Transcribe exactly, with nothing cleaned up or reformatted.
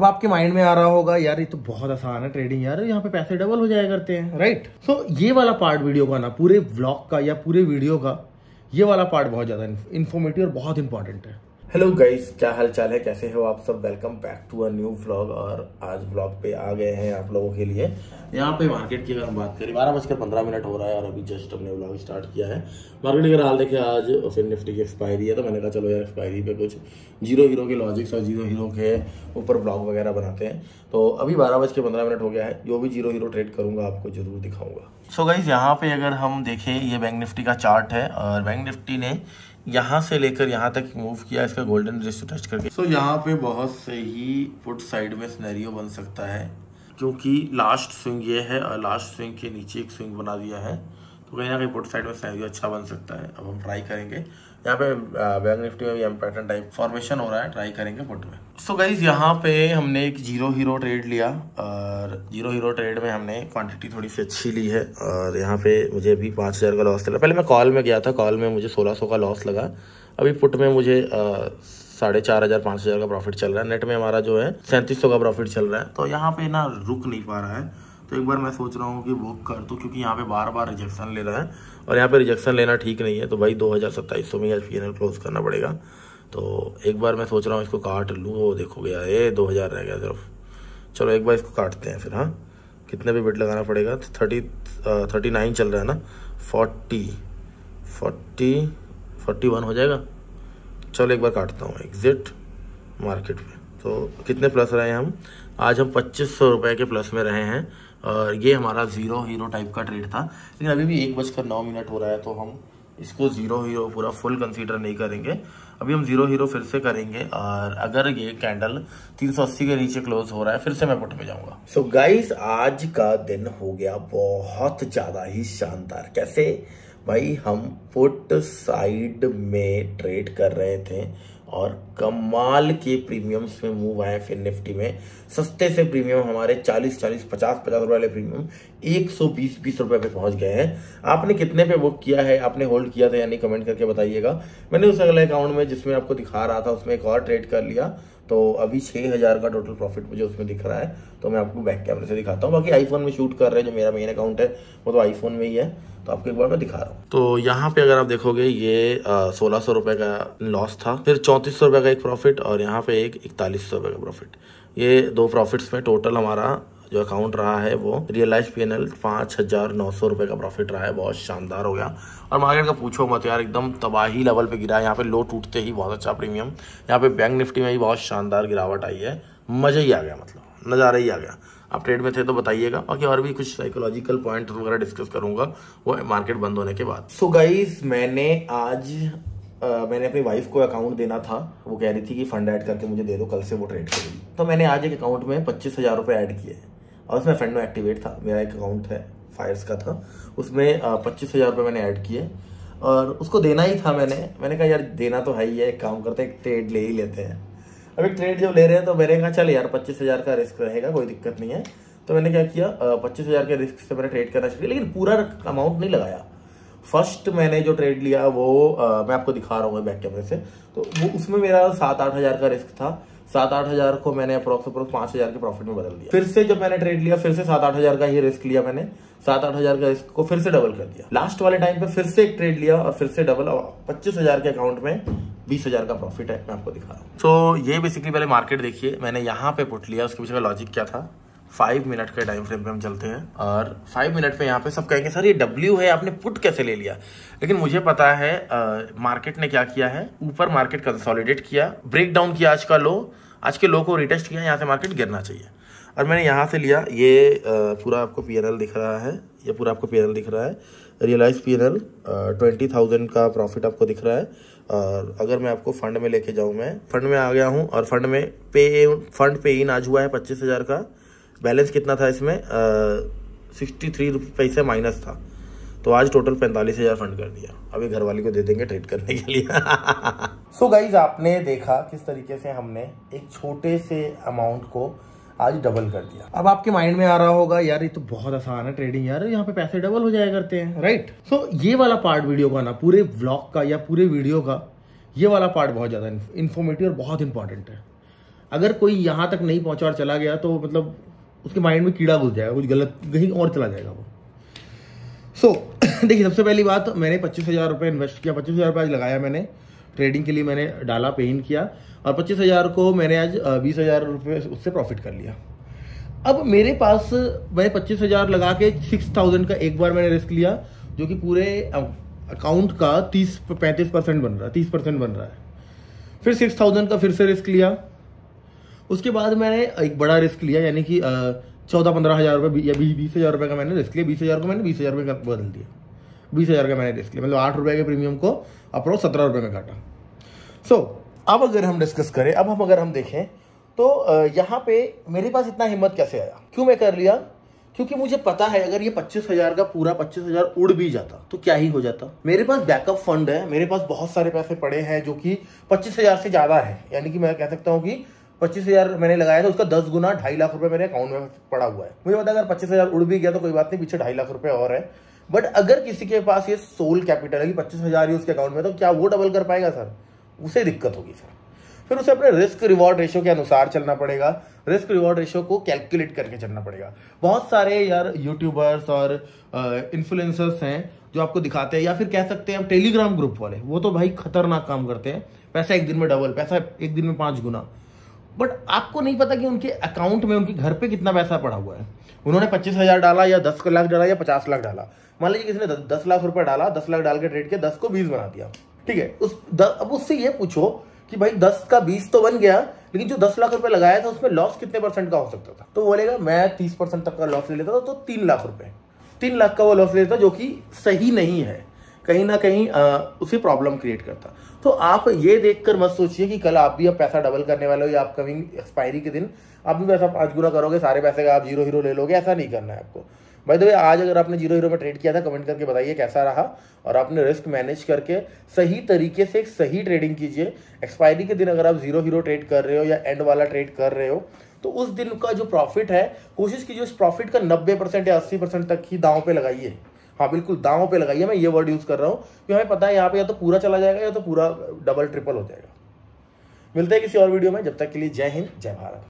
अब आपके माइंड में आ रहा होगा यार ये तो बहुत आसान है ट्रेडिंग, यार यहाँ पे पैसे डबल हो जाया करते हैं, राइट। सो so, ये वाला पार्ट वीडियो का ना, पूरे व्लॉग का या पूरे वीडियो का ये वाला पार्ट बहुत ज्यादा इन्फॉर्मेटिव और बहुत इंपॉर्टेंट है। हेलो गाइस, क्या हाल चाल है, कैसे हो आप सब। Welcome back to a new vlog. और आज व्लॉग पे आ गए हैं आप लोगों के लिए। यहाँ पे मार्केट की अगर हम बात करें, बारह बजकर पंद्रह मिनट हो रहा है और अभी जस्ट हमने व्लॉग स्टार्ट किया है। मार्केट के हाल देखिए, आज फिर निफ्टी की एक्सपायरी है तो मैंने कहा चलो यार एक्सपायरी पे कुछ जीरो हीरो के लॉजिक्स और जीरो हीरो के ऊपर व्लॉग वगैरह बनाते हैं। तो अभी बारह बजकर पंद्रह मिनट हो गया है, जो भी जीरो हीरो ट्रेड करूँगा आपको जरूर दिखाऊँगा। सो गाइज यहाँ पे अगर हम देखें, ये बैंक निफ्टी का चार्ट है और बैंक निफ्टी ने यहाँ से लेकर यहाँ तक मूव किया, इसका गोल्डन रेस टच करके। सो so, यहाँ पे बहुत सही पुट साइड में सिनेरियो बन सकता है, क्योंकि लास्ट स्विंग ये है और लास्ट स्विंग के नीचे एक स्विंग बना दिया है, तो कहीं ना कहीं पुट साइड में सिनेरियो अच्छा बन सकता है। अब हम ट्राई करेंगे, यहाँ पे बैंक निफ्टी में भी हम पैटर्न टाइप फॉर्मेशन हो रहा है, ट्राई करेंगे पुट में। सो so गाइज यहाँ पे हमने एक जीरो हीरो ट्रेड लिया और जीरो हीरो ट्रेड में हमने क्वांटिटी थोड़ी सी अच्छी ली है और यहाँ पे मुझे अभी पाँच हज़ार का लॉस चला। पहले मैं कॉल में गया था, कॉल में मुझे सोलह सौ का लॉस लगा, अभी पुट में मुझे साढ़े चार हज़ार पाँच हज़ार का प्रॉफिट चल रहा है। नेट में हमारा जो है सैंतीस सौ का प्रॉफिट चल रहा है। तो यहाँ पे ना रुक नहीं पा रहा है, तो एक बार मैं सोच रहा हूँ कि बुक कर दूँ, क्योंकि यहाँ पे बार बार रिजेक्शन ले रहा है और यहाँ पे रिजेक्शन लेना ठीक नहीं है। तो भाई दो हज़ार सत्ताईस सौ में आज फाइनल क्लोज करना पड़ेगा। तो एक बार मैं सोच रहा हूँ इसको काट लूँ। वो देखो गया ये दो हज़ार रह गया सिर्फ। चलो एक बार इसको काटते हैं फिर। हाँ, कितने भी बिट लगाना पड़ेगा। थर्टी थर्टी नाइन चल रहा है ना, फोर्टी फोर्टी फोर्टी वन हो जाएगा। चलो एक बार काटता हूँ एग्जिट मार्केट में। तो कितने प्लस रहे हैं हम आज? हम पच्चीस सौ रुपये के प्लस में रहे हैं और ये हमारा ज़ीरो हीरो टाइप का ट्रेड था। लेकिन अभी भी एक बजकर नौ मिनट हो रहा है, तो हम इसको ज़ीरो हीरो पूरा फुल कंसीडर नहीं करेंगे। अभी हम ज़ीरो हीरो फिर से करेंगे और अगर ये कैंडल तीन सौ अस्सी के नीचे क्लोज हो रहा है फिर से मैं पुट में जाऊँगा। सो गाइस, आज का दिन हो गया बहुत ज़्यादा ही शानदार। कैसे भाई, हम पुट साइड में ट्रेड कर रहे थे और कमाल के प्रीमियम्स में मूव आए। फिर निफ्टी में सस्ते से प्रीमियम हमारे चालीस चालीस पचास पचास रुपए वाले प्रीमियम एक सौ बीस बीस रुपए पे पहुंच गए हैं। आपने कितने पे बुक किया है, आपने होल्ड किया था या नहीं, कमेंट करके बताइएगा। मैंने उस अगले अकाउंट में जिसमें आपको दिखा रहा था उसमें एक और ट्रेड कर लिया, तो अभी छः हज़ार का टोटल प्रॉफिट मुझे उसमें दिख रहा है। तो मैं आपको बैक कैमरे से दिखाता हूँ। बाकी आईफोन में शूट कर रहे हैं, जो मेरा मेन अकाउंट है वो तो आईफोन में ही है, तो आपको एक बार मैं दिखा रहा हूँ। तो यहाँ पे अगर आप देखोगे ये सोलह सौ रुपये का लॉस था, फिर चौंतीस सौ रुपये का एक प्रॉफिट और यहाँ पे एक इकतालीस सौ रुपये का प्रॉफिट। ये दो प्रॉफिट्स में टोटल हमारा जो अकाउंट रहा है वो रियलाइज पी एन एल पाँच हज़ार नौ सौ रुपये का प्रॉफिट रहा है। बहुत शानदार हो गया। और मार्केट का पूछो मत यार, एकदम तबाही लेवल पे गिरा है। यहाँ पे लो टूटते ही बहुत अच्छा प्रीमियम, यहाँ पे बैंक निफ्टी में भी बहुत शानदार गिरावट आई है। मज़ा ही आ गया, मतलब नज़ारा ही आ गया। आप ट्रेड में थे तो बताइएगा। बाकी और भी कुछ साइकोलॉजिकल पॉइंट वगैरह डिस्कस करूँगा वो मार्केट बंद होने के बाद। सो गाइज, मैंने आज Uh, मैंने अपनी वाइफ को अकाउंट देना था। वो कह रही थी कि फंड ऐड करके मुझे दे दो, कल से वो ट्रेड करेगी। तो मैंने आज एक अकाउंट में पच्चीस हज़ार रुपये ऐड किए और उसमें फंड में एक्टिवेट था। मेरा एक अकाउंट है फायर्स का था, उसमें पच्चीस हज़ार रुपये मैंने ऐड किए और उसको देना ही था। मैंने मैंने कहा यार देना तो है ही है, एक काम करते हैं ट्रेड ले ही लेते हैं। अब एक ट्रेड जब ले रहे हैं तो मैंने कहा चल यार पच्चीस हज़ार का रिस्क रहेगा, कोई दिक्कत नहीं है। तो मैंने क्या किया, पच्चीस हज़ार के रिस्क से मैंने ट्रेड करना शुरू किया, लेकिन पूरा अमाउंट नहीं लगाया। फर्स्ट मैंने जो ट्रेड लिया वो आ, मैं आपको दिखा रहा हूँ बैक कैमरे से। तो वो उसमें मेरा सात आठ हज़ार का रिस्क था। सात आठ हज़ार को मैंने अप्रॉक्स अप्रॉक्स पाँच हज़ार के प्रॉफिट में बदल दिया। फिर से जब मैंने ट्रेड लिया, फिर से सात आठ हज़ार का ही रिस्क लिया। मैंने सात आठ हज़ार का रिस्क को फिर से डबल कर दिया। लास्ट वाले टाइम पर फिर से एक ट्रेड लिया और फिर से डबल, और पच्चीस हज़ार के अकाउंट में बीस हज़ार का प्रॉफिट है। मैं आपको दिखा रहा हूँ। तो so, ये बेसिकली पहले मार्केट देखिए, मैंने यहाँ पे पुट लिया। उसके पीछे का लॉजिक क्या था, फाइव मिनट के टाइम फ्रेम पे हम चलते हैं और फाइव मिनट पे यहाँ पे सब कहेंगे सर ये डब्ल्यू है, आपने पुट कैसे ले लिया। लेकिन मुझे पता है मार्केट ने क्या किया है, ऊपर मार्केट कंसोलिडेट किया, ब्रेक डाउन किया आज का लो, आज के लो को रिटेस्ट किया, यहाँ से मार्केट गिरना चाहिए। और मैंने यहाँ से लिया। ये आ, पूरा आपको पी एन एल दिख रहा है, ये पूरा आपको पी एन एल दिख रहा है। Realise P N L twenty thousand का प्रॉफिट आपको दिख रहा है। और अगर मैं आपको फंड में लेके जाऊँ, मैं फंड में आ गया हूँ और फंड में पे फंड पे इन आज हुआ है पच्चीस हज़ार का। बैलेंस कितना था इसमें, सिक्सटी थ्री पैसे माइनस था, तो आज टोटल पैंतालीस हज़ार फंड कर दिया। अभी घर वाले को दे देंगे ट्रेड करने के लिए। सो गाइज, आपने देखा किस तरीके से हमने एक छोटे से अमाउंट को आज डबल कर दिया। अब आपके माइंड में आ रहा होगा यार ये तो बहुत आसान है ट्रेडिंग, यार यहाँ पे पैसे डबल हो जाया करते हैं, राइट। सो so, ये वाला पार्ट वीडियो का ना, पूरे व्लॉग का या पूरे वीडियो का ये वाला पार्ट बहुत ज़्यादा इन्फॉर्मेटिव और बहुत इंपॉर्टेंट है। अगर कोई यहाँ तक नहीं पहुँचा और चला गया तो मतलब उसके माइंड में कीड़ा घुस जाएगा, कुछ गलत कहीं और चला जाएगा वो। सो so, देखिए सबसे पहली बात, मैंने पच्चीस हज़ार रुपये इन्वेस्ट किया, पच्चीस हज़ार रुपये आज लगाया मैंने ट्रेडिंग के लिए, मैंने डाला पे इन किया और पच्चीस हज़ार को मैंने आज बीस हज़ार रुपये उससे प्रॉफिट कर लिया। अब मेरे पास मैं पच्चीस हज़ार लगा के सिक्स थाउजेंड का एक बार मैंने रिस्क लिया, जो कि पूरे अकाउंट का तीस पैंतीस परसेंट बन रहा है, तीस परसेंट बन रहा है। फिर सिक्स थाउजेंड का फिर से रिस्क लिया, उसके बाद मैंने एक बड़ा रिस्क लिया, यानी कि चौदह पंद्रह हज़ार रुपये या बीस हज़ार रुपये का मैंने रिस्क लिया। बीस हज़ार को मैंने बीस हज़ार रुपये का बदल दिया, बीस हज़ार का मैंने रिस्क लिया, मतलब आठ रुपये के प्रीमियम को अप्रोच सत्रह रुपये में काटा। सो so, अब अगर हम डिस्कस करें, अब हम अगर हम देखें तो यहाँ पे मेरे पास इतना हिम्मत कैसे आया, क्यों मैं कर लिया? क्योंकि मुझे पता है अगर ये पच्चीस हज़ार का पूरा पच्चीस हज़ार उड़ भी जाता तो क्या ही हो जाता। मेरे पास बैकअप फंड है, मेरे पास बहुत सारे पैसे पड़े हैं जो कि पच्चीस हज़ार से ज़्यादा है, यानी कि मैं कह सकता हूँ कि पच्चीस हज़ार मैंने लगाया था, उसका दस गुना ढाई लाख रुपए मेरे अकाउंट में पड़ा हुआ है। मुझे पता है अगर पच्चीस हज़ार उड़ भी गया तो कोई बात नहीं, पीछे ढाई लाख रुपए और है। बट अगर किसी के पास ये सोल कैपिटल है कि पच्चीस हज़ार ही उसके अकाउंट में, तो क्या वो डबल कर पाएगा सर? उसे दिक्कत होगी सर। फिर उसे अपने रिस्क रिवॉर्ड रेशो के अनुसार चलना पड़ेगा, रिस्क रिवॉर्ड रेशो को कैलकुलेट करके चलना पड़ेगा। बहुत सारे यार यूट्यूबर्स और इन्फ्लुएंसर्स हैं जो आपको दिखाते हैं, या फिर कह सकते हैं आप टेलीग्राम ग्रुप वाले, वो तो भाई खतरनाक काम करते हैं, पैसा एक दिन में डबल, पैसा एक दिन में पाँच गुना। बट आपको नहीं पता कि उनके अकाउंट में, उनके घर पे कितना पैसा पड़ा हुआ है। उन्होंने पच्चीस हज़ार डाला या दस लाख डाला या पचास लाख डाला, मान लीजिए किसी ने दस लाख रुपए डाला, दस लाख डाल के ट्रेड के दस को बीस बना दिया, ठीक है। उस द, अब उससे ये पूछो कि भाई दस का बीस तो बन गया, लेकिन जो दस लाख रुपए लगाया था उसमें लॉस कितने परसेंट का हो सकता था? तो बोलेगा मैं तीस परसेंट तक का लॉस ले लेता था, तो तीन लाख रुपये तीन लाख का वो लॉस ले लेता, जो कि सही नहीं है, कहीं ना कहीं उसे प्रॉब्लम क्रिएट करता। तो आप ये देखकर मत सोचिए कि कल आप भी अब पैसा डबल करने वाले हो, या आप कभी एक्सपायरी के दिन आप भी पैसा पाँच गुना करोगे, सारे पैसे का आप जीरो हीरो ले लोगे, ऐसा नहीं करना है आपको। भाई तो आज अगर आपने जीरो हीरो में ट्रेड किया था, कमेंट करके बताइए कैसा रहा, और आपने रिस्क मैनेज करके सही तरीके से एक सही ट्रेडिंग कीजिए। एक्सपायरी के दिन अगर आप जीरो हीरो ट्रेड कर रहे हो या एंड वाला ट्रेड कर रहे हो, तो उस दिन का जो प्रॉफिट है, कोशिश कीजिए उस प्रॉफिट का नब्बे परसेंट या अस्सी परसेंट तक ही दांव पे लगाइए। हाँ बिल्कुल, दांव पे लगाइए, मैं ये वर्ड यूज़ कर रहा हूँ, क्योंकि हमें पता है यहाँ पे या तो पूरा चला जाएगा या तो पूरा डबल ट्रिपल हो जाएगा। मिलते हैं किसी और वीडियो में, जब तक के लिए जय हिंद जय भारत।